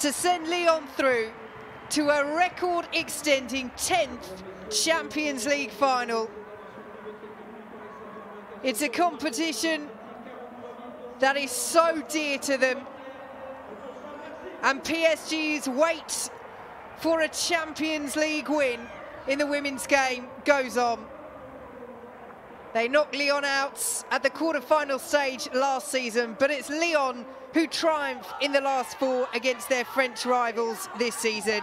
to send Lyon through to a record-extending 10th Champions League final. It's a competition that is so dear to them, and PSG's wait for a Champions League win in the women's game goes on. They knocked Lyon out at the quarter-final stage last season, but it's Lyon who triumphed in the last four against their French rivals this season.